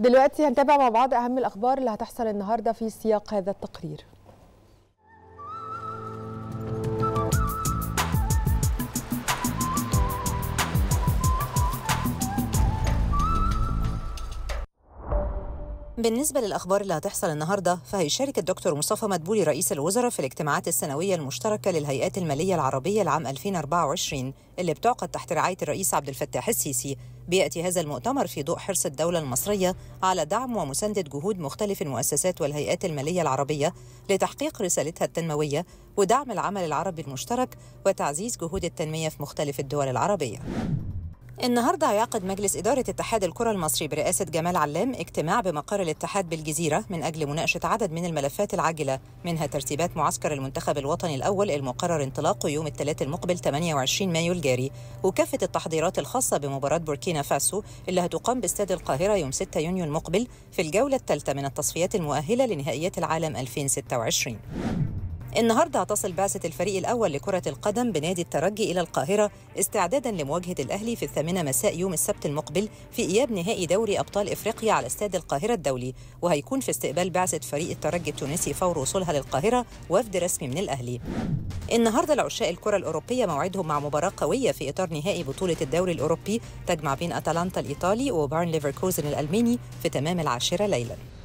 دلوقتي هنتابع مع بعض أهم الأخبار اللي هتحصل النهاردة في سياق هذا التقرير. بالنسبة للأخبار اللي هتحصل النهاردة، فهيشارك الدكتور مصطفى مدبولي رئيس الوزراء في الاجتماعات السنوية المشتركة للهيئات المالية العربية لعام 2024 اللي بتعقد تحت رعاية الرئيس عبد الفتاح السيسي. بيأتي هذا المؤتمر في ضوء حرص الدولة المصرية على دعم ومساندة جهود مختلف المؤسسات والهيئات المالية العربية لتحقيق رسالتها التنموية ودعم العمل العربي المشترك وتعزيز جهود التنمية في مختلف الدول العربية. النهارده هيعقد مجلس إدارة اتحاد الكرة المصري برئاسة جمال علام اجتماع بمقر الاتحاد بالجزيرة من أجل مناقشة عدد من الملفات العاجلة، منها ترتيبات معسكر المنتخب الوطني الأول المقرر انطلاقه يوم الثلاثاء المقبل 28 مايو الجاري، وكافة التحضيرات الخاصة بمباراة بوركينا فاسو اللي هتقام باستاد القاهرة يوم 6 يونيو المقبل في الجولة الثالثة من التصفيات المؤهلة لنهائيات العالم 2026. النهارده هتصل بعثة الفريق الأول لكرة القدم بنادي الترجي إلى القاهرة استعدادا لمواجهة الأهلي في 8 مساء يوم السبت المقبل في إياب نهائي دوري أبطال إفريقيا على استاد القاهرة الدولي، وهيكون في استقبال بعثة فريق الترجي التونسي فور وصولها للقاهرة وفد رسمي من الأهلي. النهارده لعشاء الكرة الأوروبية موعدهم مع مباراة قوية في إطار نهائي بطولة الدوري الأوروبي تجمع بين أتالانتا الإيطالي وبايرن ليفركوزن الألماني في تمام 10 ليلاً.